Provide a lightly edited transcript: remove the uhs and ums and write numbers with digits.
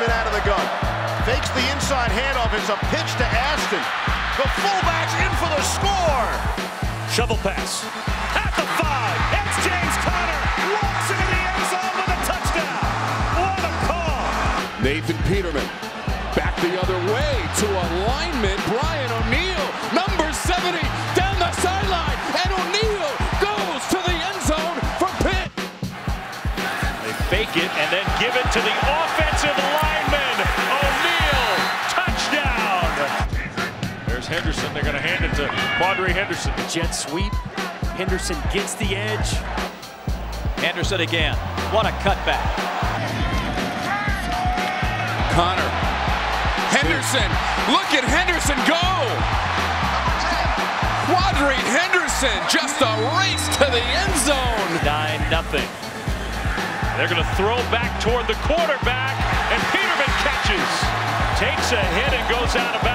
Peterman out of the gun. Fakes the inside handoff. It's a pitch to Aston. The fullback's in for the score. Shovel pass. At the 5. It's James Conner. Walks into the end zone with a touchdown. What a call. Nathan Peterman. Back the other way to a lineman. Brian O'Neill. Number 70. Down the sideline. And O'Neill goes to the end zone for Pitt. They fake it and then give it to the offensive lineman. O'Neill. Touchdown. There's Henderson. They're going to hand it to Quadree Henderson. Jet sweep. Henderson gets the edge. Henderson again. What a cutback. Conner. Henderson. Look at Henderson go. Quadree Henderson. Just a race to the end zone. 9-0. They're going to throw back toward the quarterback. And Peterman catches. Takes a hit and goes out of bounds.